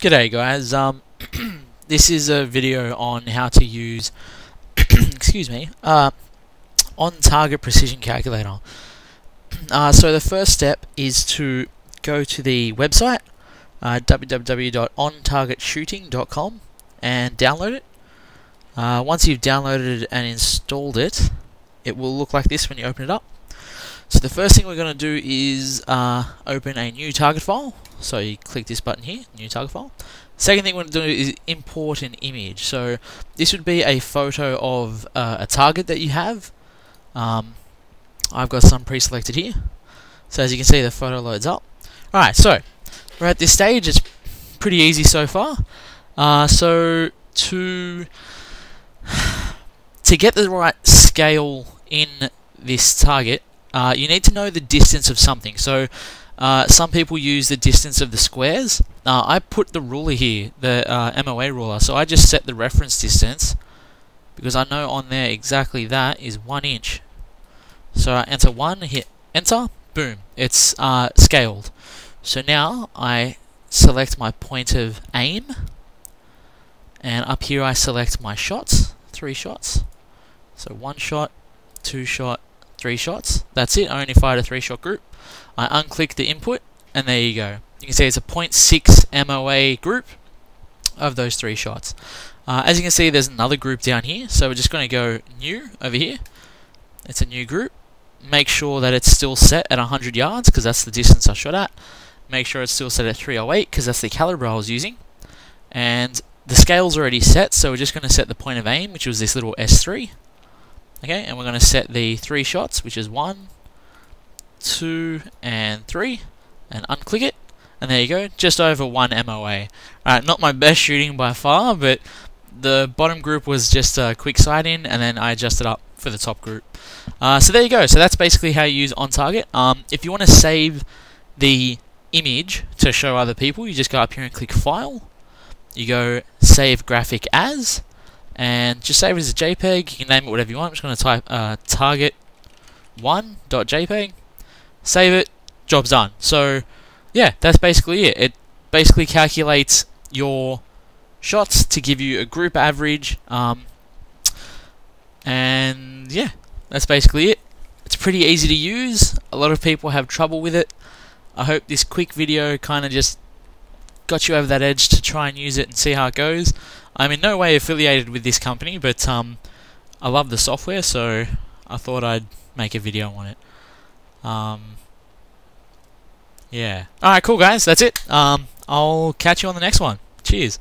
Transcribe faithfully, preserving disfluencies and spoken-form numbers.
G'day guys, um, this is a video on how to use excuse me, uh, OnTarget Precision Calculator. Uh, so the first step is to go to the website, uh, w w w dot on target shooting dot com, and download it. Uh, once you've downloaded it and installed it, it will look like this when you open it up. So the first thing we're going to do is uh, open a new target file. So you click this button here, new target file. Second thing we're going to do is import an image. So this would be a photo of uh, a target that you have. Um, I've got some pre-selected here. So as you can see, the photo loads up. Alright, so we're at this stage. It's pretty easy so far. Uh, so to, to get the right scale in this target, Uh, you need to know the distance of something. So uh, some people use the distance of the squares. Uh, I put the ruler here, the uh, M O A ruler, so I just set the reference distance because I know on there exactly that is one inch. So I enter one, hit enter, boom, it's uh, scaled. So now I select my point of aim, and up here I select my shots, three shots. So one shot, two shot, three shots. That's it. I only fired a three shot group. I unclick the input and there you go. You can see it's a zero point six M O A group of those three shots. Uh, as you can see, there's another group down here. So we're just going to go new over here. It's a new group. Make sure that it's still set at one hundred yards because that's the distance I shot at. Make sure it's still set at three oh eight because that's the caliber I was using. And the scale's already set, so we're just going to set the point of aim, which was this little S three. Okay, and we're going to set the three shots, which is one, two, and three, and unclick it, and there you go, just over one M O A. Alright, not my best shooting by far, but the bottom group was just a quick sight in, and then I adjusted up for the top group. Uh, so there you go, so that's basically how you use OnTarget. Um, if you want to save the image to show other people, you just go up here and click File, you go Save Graphic As, and just save it as a JPEG. You can name it whatever you want. I'm just going to type uh, target one dot J P E G, save it, job's done. So yeah, that's basically it. It basically calculates your shots to give you a group average, um, and yeah, that's basically it. It's pretty easy to use. A lot of people have trouble with it. I hope this quick video kind of just got you over that edge to try and use it and see how it goes. I'm in no way affiliated with this company, but um, I love the software, so I thought I'd make a video on it. Um, yeah. Alright, cool guys, that's it. Um, I'll catch you on the next one. Cheers.